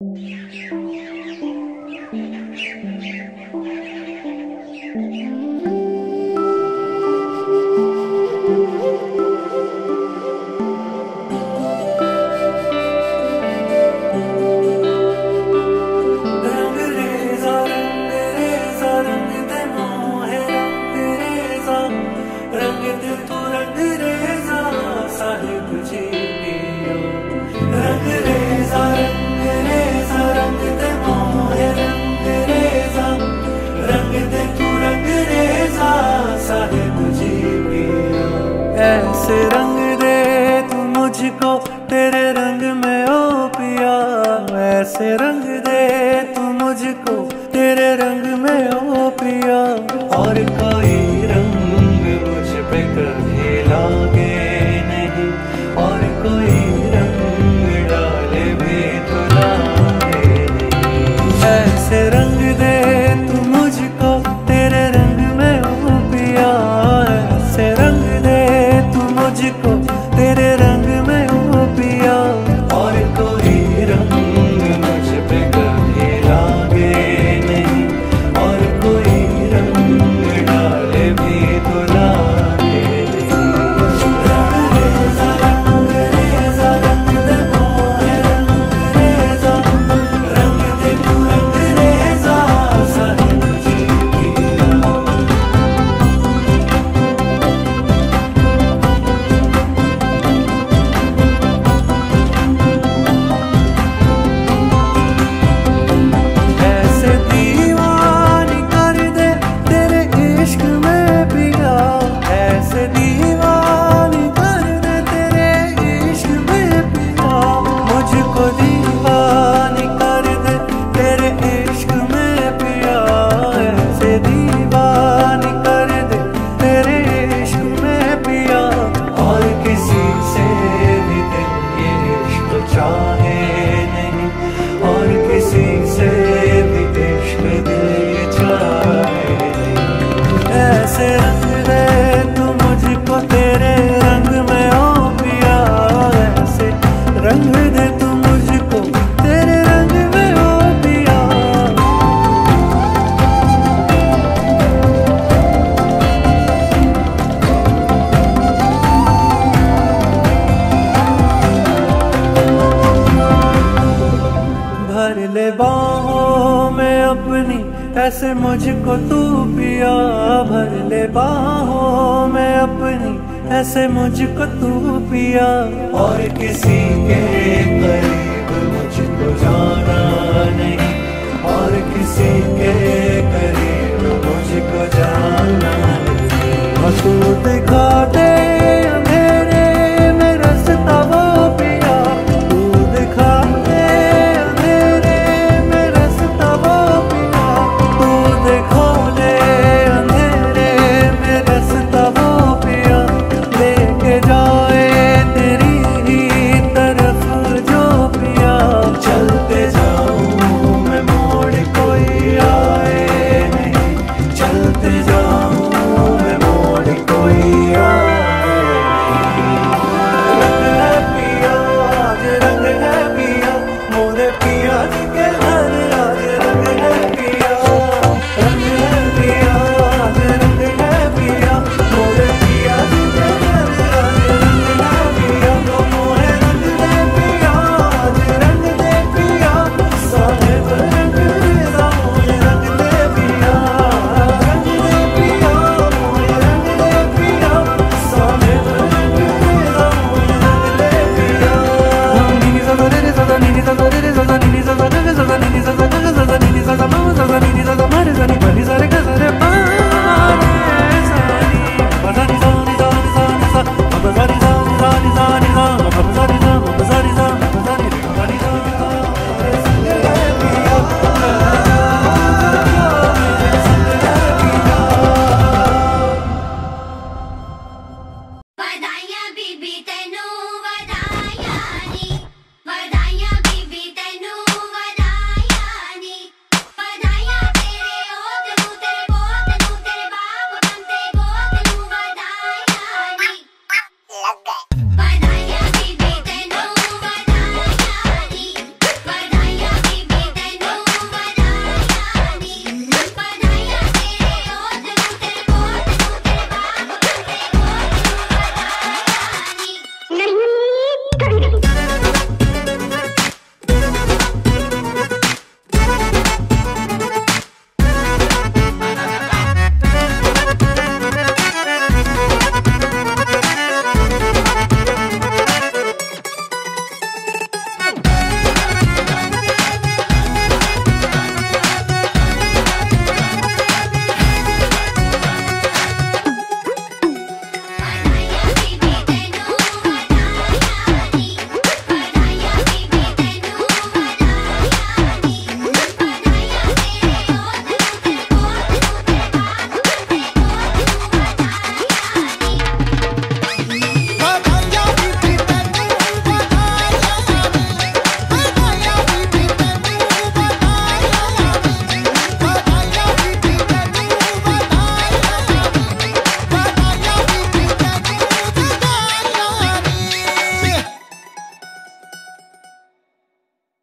ऐसे रंग दे तू मुझको तेरे रंग में ओ पिया, ऐसे रंग दे तू मुझको तेरे रंग में ओ पिया। और कोई रंग मुझ पे कभी लागे नहीं, और कोई रंग डाले भी तो लागे नहीं। ऐसे रंग दे तू मुझको तेरे रंग में ओ पिया, ऐसे रंग दे मुझको तेरे रंग में हो पिया। और कोई रंग मुझ पे कभी लागे नहीं, और कोई रंग डाले भी तो लागे बाहों में अपनी ऐसे मुझको तू पिया, भर ले बाहों में अपनी ऐसे मुझको तू पिया। और किसी के